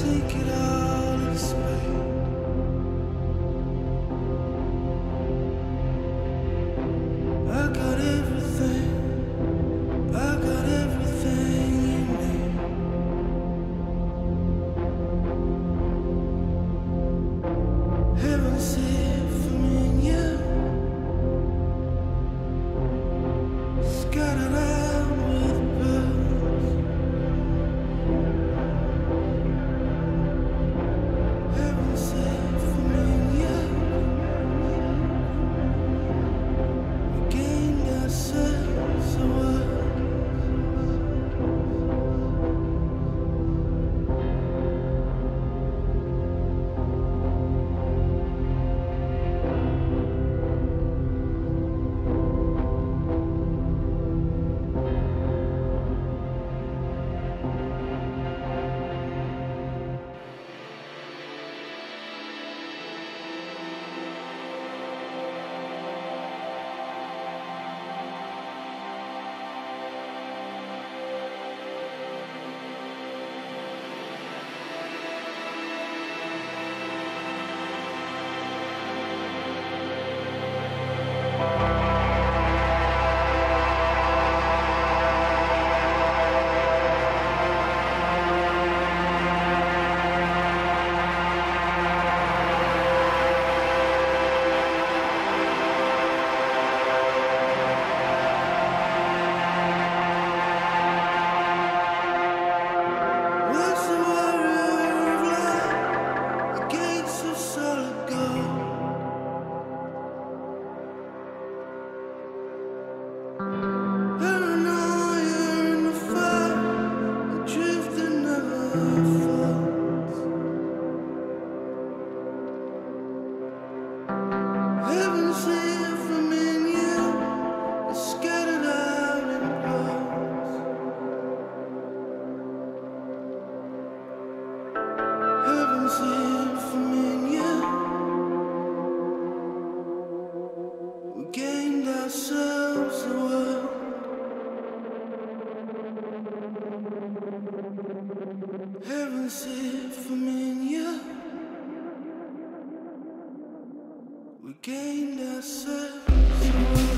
take it out of space. We gained ourselves.